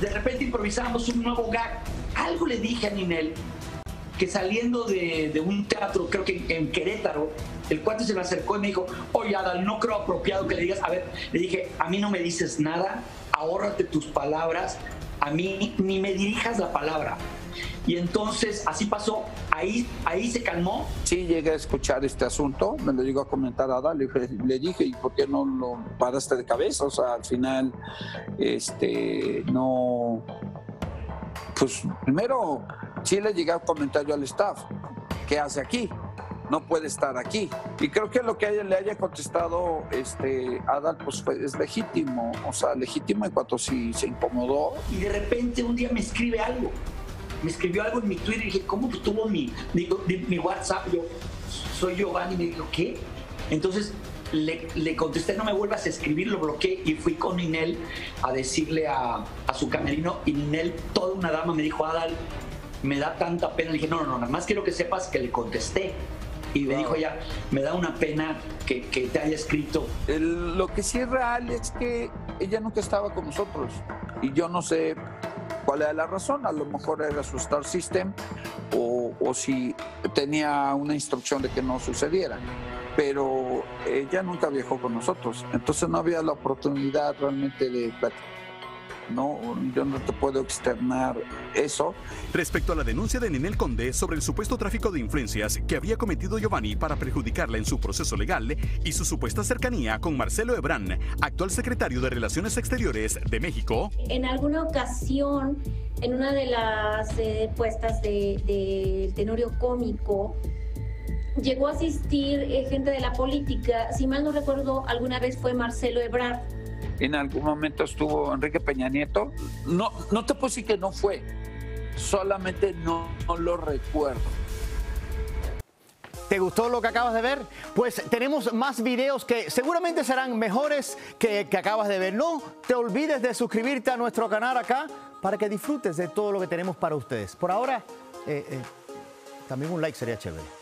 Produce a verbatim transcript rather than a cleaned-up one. de repente improvisamos un nuevo gag. Algo le dije a Ninel, que saliendo de, de un teatro, creo que en, en Querétaro, el cuate se me acercó y me dijo, oye Adal, no creo apropiado que le digas, a ver, le dije, a mí no me dices nada, ahórrate tus palabras, a mí ni me dirijas la palabra. Y entonces así pasó, ahí, ahí se calmó. Sí, llegué a escuchar este asunto, me lo llegó a comentar a Adal, le dije, ¿y por qué no lo paraste de cabeza? O sea, al final, este, no... Pues primero, sí le llegué a comentar yo al staff, ¿qué hace aquí? No puede estar aquí. Y creo que lo que haya, le haya contestado este, Adal, pues fue, es legítimo, o sea, legítimo en cuanto si se incomodó. Y de repente un día me escribe algo. Me escribió algo en mi Twitter y dije, ¿cómo tuvo mi, mi, mi WhatsApp? Yo, soy Giovanni, y me dijo, ¿qué? Entonces le, le contesté, no me vuelvas a escribir, lo bloqueé y fui con Ninel a decirle a, a su camerino. Y Ninel, toda una dama, me dijo, Adal, me da tanta pena. Le dije, no, no, no, nada más quiero que sepas que le contesté. Y me dijo ella, me da una pena que, que te haya escrito. El, lo que sí es real es que ella nunca estaba con nosotros y yo no sé cuál era la razón, a lo mejor era su star system o, o si tenía una instrucción de que no sucediera, pero ella nunca viajó con nosotros, entonces no había la oportunidad realmente de platicar. No, yo no te puedo externar eso. Respecto a la denuncia de Ninel Conde sobre el supuesto tráfico de influencias que había cometido Giovanni para perjudicarla en su proceso legal y su supuesta cercanía con Marcelo Ebrard, actual secretario de Relaciones Exteriores de México. En alguna ocasión, en una de las eh, puestas de, de Tenorio Cómico, llegó a asistir eh, gente de la política. Si mal no recuerdo, alguna vez fue Marcelo Ebrard. En algún momento estuvo Enrique Peña Nieto. No, no te puedo decir que no fue, solamente no, no lo recuerdo. ¿Te gustó lo que acabas de ver? Pues tenemos más videos que seguramente serán mejores que, que acabas de ver. No te olvides de suscribirte a nuestro canal acá para que disfrutes de todo lo que tenemos para ustedes. Por ahora, eh, eh, también un like sería chévere.